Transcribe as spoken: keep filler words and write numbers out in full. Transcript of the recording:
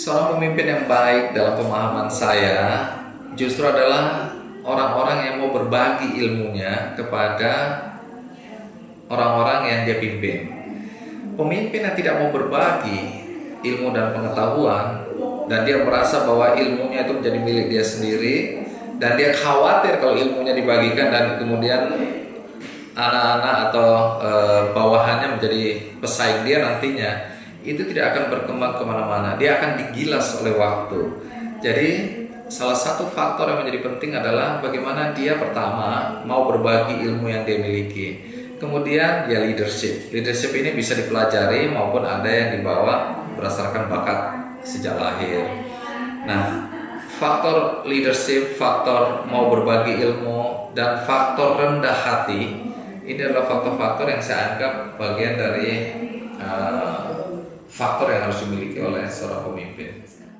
Seorang pemimpin yang baik dalam pemahaman saya justru adalah orang-orang yang mau berbagi ilmunya kepada orang-orang yang dia pimpin. Pemimpin yang tidak mau berbagi ilmu dan pengetahuan, dan dia merasa bahwa ilmunya itu menjadi milik dia sendiri, dan dia khawatir kalau ilmunya dibagikan dan kemudian anak-anak atau e, bawahannya menjadi pesaing dia nantinya, itu tidak akan berkembang kemana-mana. Dia akan digilas oleh waktu. Jadi salah satu faktor yang menjadi penting adalah bagaimana dia pertama mau berbagi ilmu yang dia miliki. Kemudian ya leadership. Leadership ini bisa dipelajari maupun ada yang dibawa berdasarkan bakat sejak lahir. Nah, faktor leadership, faktor mau berbagi ilmu, dan faktor rendah hati, ini adalah faktor-faktor yang saya anggap bagian dari uh, faktor yang harus dimiliki oleh seorang pemimpin.